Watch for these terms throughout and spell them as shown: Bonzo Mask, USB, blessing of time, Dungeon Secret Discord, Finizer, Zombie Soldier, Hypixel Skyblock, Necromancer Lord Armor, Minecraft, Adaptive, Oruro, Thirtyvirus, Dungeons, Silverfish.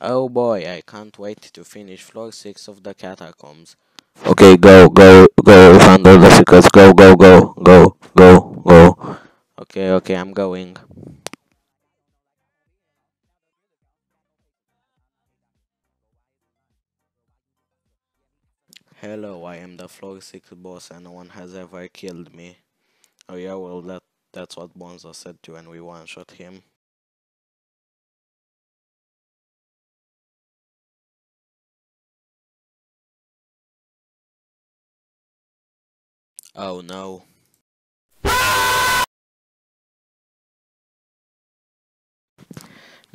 Oh boy, I can't wait to finish floor 6 of the catacombs. Okay, go, we found all the secrets, go. Okay, I'm going. Hello, I am the floor 6 boss and no one has ever killed me. Oh yeah, well that's what Bonzo said to when we one-shot him. Oh no.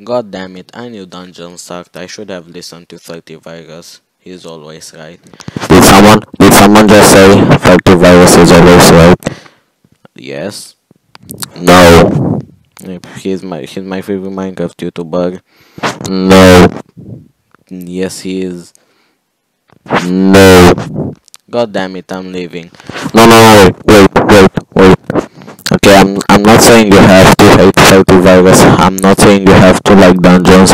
God damn it, I knew dungeons sucked. I should have listened to Thirtyvirus. He's always right. Did someone just say Thirtyvirus is always right? Yes. No. He's my favorite Minecraft YouTuber. No. Yes he is. No. God damn it, I'm leaving. No, wait. Okay, I'm not saying you have to hate Thirtyvirus. I'm not saying you have to like dungeons.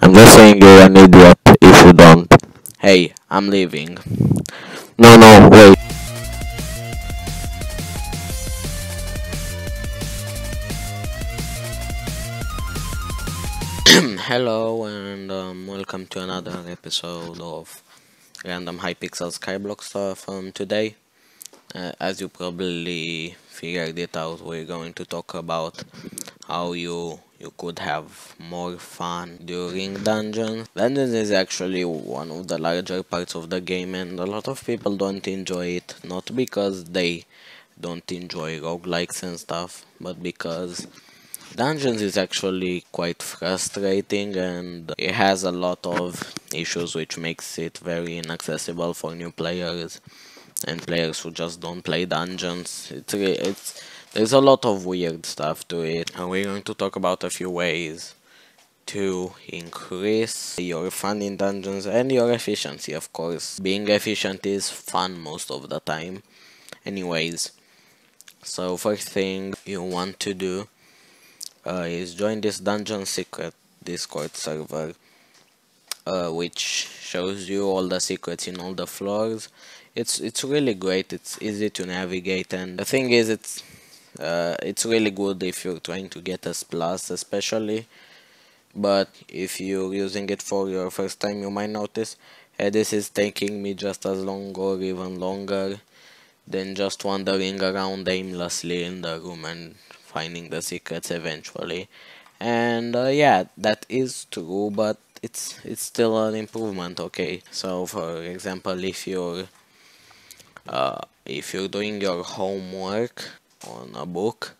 I'm just saying you're an idiot if you don't. Hey, I'm leaving. No, wait. Hello and welcome to another episode of Random Hypixel Skyblock stuff. Today, as you probably figured it out, we're going to talk about how you could have more fun during dungeons. Dungeons is actually one of the larger parts of the game, and a lot of people don't enjoy it, not because they don't enjoy roguelikes and stuff, but because dungeons is actually quite frustrating and it has a lot of issues which makes it very inaccessible for new players. And players who just don't play dungeons, there's a lot of weird stuff to it, and we're going to talk about a few ways to increase your fun in dungeons and your efficiency, of course. Being efficient is fun most of the time. Anyways, so first thing you want to do is join this Dungeon Secret Discord server, which shows you all the secrets in all the floors. It's really great. It's easy to navigate, and the thing is, it's really good if you're trying to get a plus, especially. But if you're using it for your first time, you might notice, hey, this is taking me just as long or even longer than just wandering around aimlessly in the room and finding the secrets eventually. And yeah, that is true, but it's still an improvement. Okay, so for example, if you're doing your homework on a book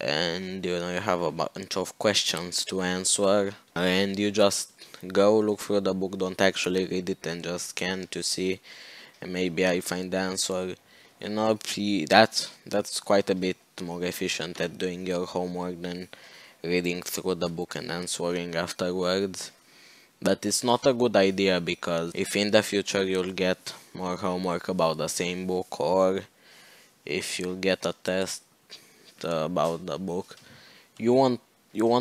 and you have a bunch of questions to answer, and you just go look through the book, don't actually read it, and just scan to see, and maybe I find the answer, you know, that's quite a bit more efficient at doing your homework than reading through the book and answering afterwards. But it's not a good idea, because if in the future you'll get more homework about the same book, or if you'll get a test about the book, you won't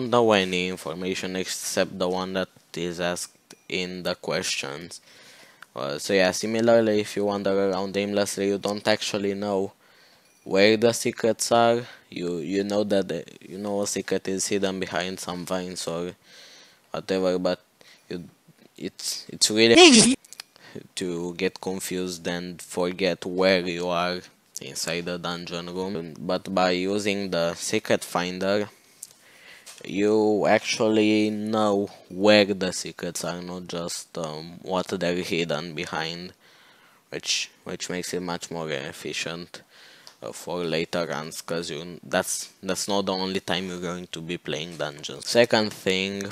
know any information except the one that is asked in the questions. So yeah, similarly, if you wander around aimlessly, you don't actually know where the secrets are. You know that a secret is hidden behind some vines or whatever, but it's really to get confused and forget where you are inside the dungeon room. But by using the secret finder, you actually know where the secrets are, not just what they're hidden behind, which makes it much more efficient for later runs, because that's not the only time you're going to be playing dungeons. Second thing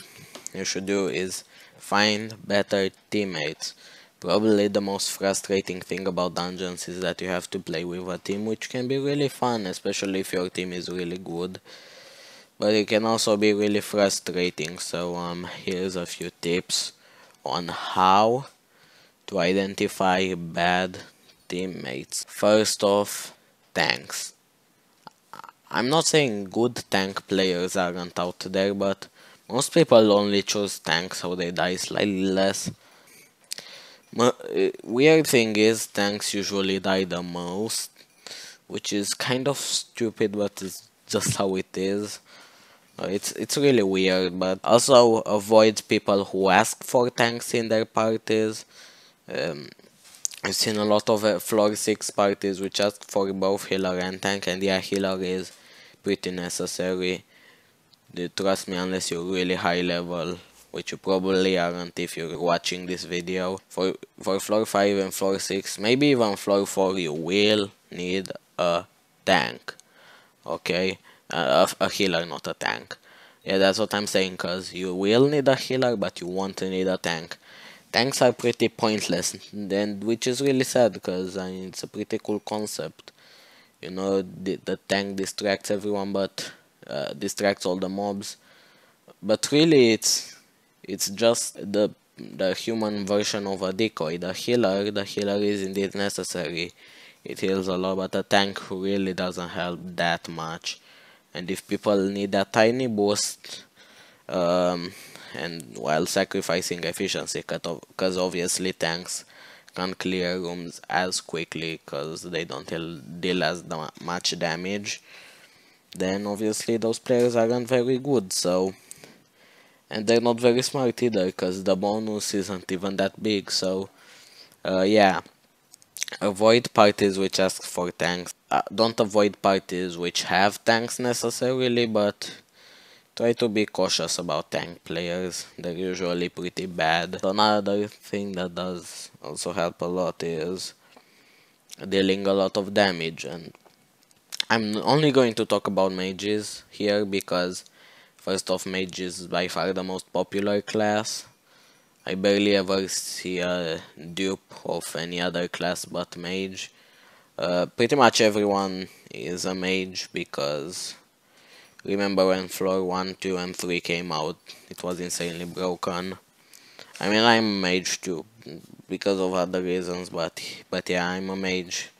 you should do is find better teammates. Probably the most frustrating thing about dungeons is that you have to play with a team, which can be really fun, especially if your team is really good, but it can also be really frustrating. So here's a few tips on how to identify bad teammates. First off, tanks. I'm not saying good tank players aren't out there, but Most people only choose tank so they die slightly less. Weird thing is, tanks usually die the most, which is kind of stupid, but it's just how it is. It's really weird, but also avoid people who ask for tanks in their parties. I've seen a lot of floor 6 parties which ask for both healer and tank, and yeah, healer is pretty necessary. Trust me, unless you're really high level, which you probably aren't if you're watching this video. For floor 5 and floor 6, maybe even floor 4, you will need a tank, okay? A healer, not a tank. Yeah, that's what I'm saying, cause you will need a healer, but you won't need a tank. Tanks are pretty pointless, and which is really sad, cause I mean, it's a pretty cool concept. You know, the tank distracts everyone, but distracts all the mobs. But really, it's just the human version of a decoy. The healer is indeed necessary. It heals a lot, but a tank really doesn't help that much. And if people need a tiny boost, and while sacrificing efficiency, because obviously tanks can't clear rooms as quickly because they don't deal as much damage, then obviously those players aren't very good. So, and they're not very smart either, because the bonus isn't even that big. So, yeah. Avoid parties which ask for tanks. Don't avoid parties which have tanks necessarily, but try to be cautious about tank players. They're usually pretty bad. Another thing that does also help a lot is dealing a lot of damage, and I'm only going to talk about mages here because, first off, mage is by far the most popular class. I barely ever see a dupe of any other class but mage. Pretty much everyone is a mage because, remember when floor 1, 2 and 3 came out, it was insanely broken. I mean, I'm a mage too, because of other reasons, but yeah, I'm a mage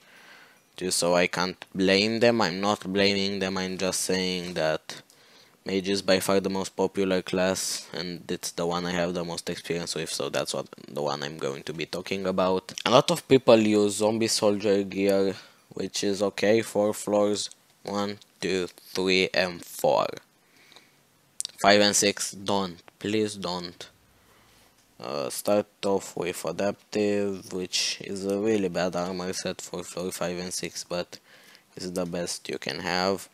too, so I can't blame them. I'm not blaming them, I'm just saying that mage is by far the most popular class, and it's the one I have the most experience with, so that's the one I'm going to be talking about. A lot of people use Zombie Soldier gear, which is okay for floors 1, 2, 3 and 4. 5 and 6, don't. Please don't. Start off with Adaptive, which is a really bad armor set for floor 5 and 6, but it's the best you can have.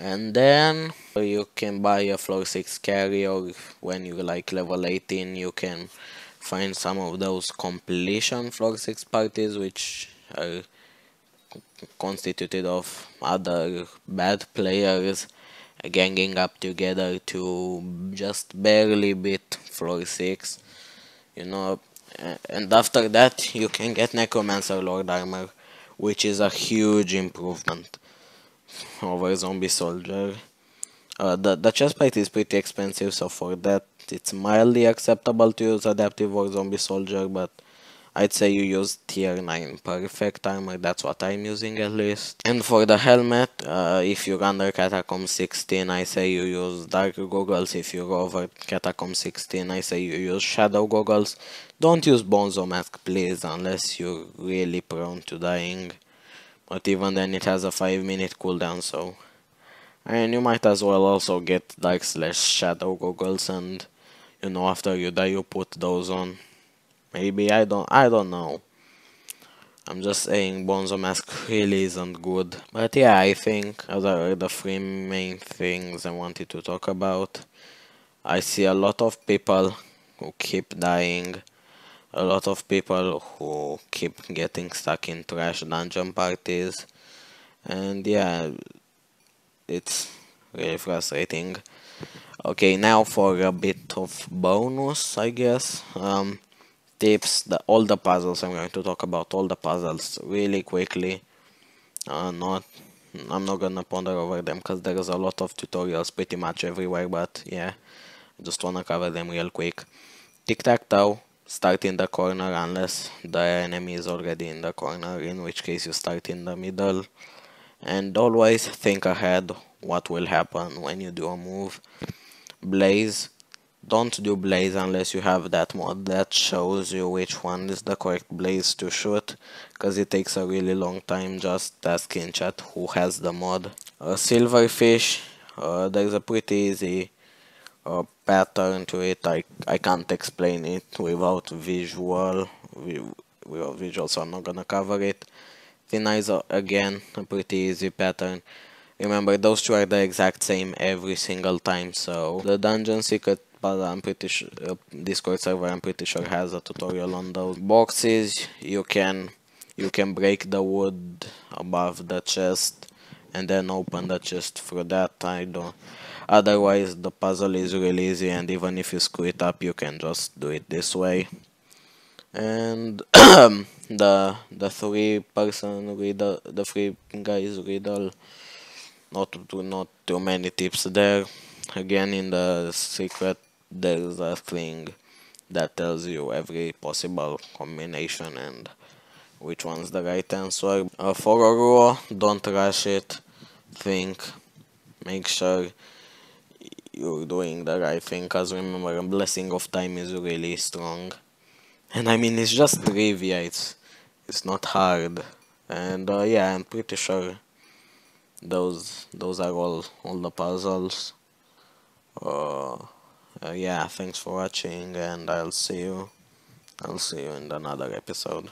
And then you can buy a floor 6 carry, or when you're like level 18 you can find some of those completion floor 6 parties which are constituted of other bad players ganging up together to just barely beat floor 6, you know. And after that you can get Necromancer Lord Armor, which is a huge improvement over Zombie Soldier. The chest plate is pretty expensive, so for that it's mildly acceptable to use Adaptive or Zombie Soldier, but I'd say you use tier 9 perfect armor. That's what I'm using at least. And for the helmet, if you're under catacomb 16, I say you use dark goggles. If you're over catacomb 16, I say you use shadow goggles. Don't use Bonzo Mask, please, unless you're really prone to dying. But even then it has a 5-minute cooldown, so, and you might as well also get dark slash shadow goggles, and you know, after you die you put those on. Maybe, I don't know. I'm just saying Bonzo Mask really isn't good. But yeah, I think those are the 3 main things I wanted to talk about. I see a lot of people who keep dying. A lot of people who keep getting stuck in trash dungeon parties, and yeah, it's really frustrating. Okay, now for a bit of bonus, I guess, tips. All the puzzles, I'm going to talk about all the puzzles really quickly. I'm not gonna ponder over them because there is a lot of tutorials pretty much everywhere, but yeah, I just wanna cover them real quick. Tic-tac-toe. Start in the corner unless the enemy is already in the corner, in which case you start in the middle. And always think ahead what will happen when you do a move. Blaze. Don't do blaze unless you have that mod that shows you which one is the correct blaze to shoot, because it takes a really long time. Just ask in chat who has the mod. Silverfish, there's a pretty easy pattern to it. I can't explain it without visual, so I'm not gonna cover it. Finizer, again, a pretty easy pattern. Remember, those two are the exact same every single time, so the Dungeon Secret Discord server, I'm pretty sure, has a tutorial on those. Boxes, you can break the wood above the chest and then open the chest through that. Otherwise the puzzle is really easy, and even if you screw it up you can just do it this way. And the three guys riddle, not too many tips there. Again, in the secret there's a thing that tells you every possible combination and which one's the right answer. For Oruro, don't rush it. Think, make sure you're doing the right thing, because remember, blessing of time is really strong. And I mean, it's just trivia, it's not hard. And yeah, I'm pretty sure those are all the puzzles. Yeah, thanks for watching, and I'll see you in another episode.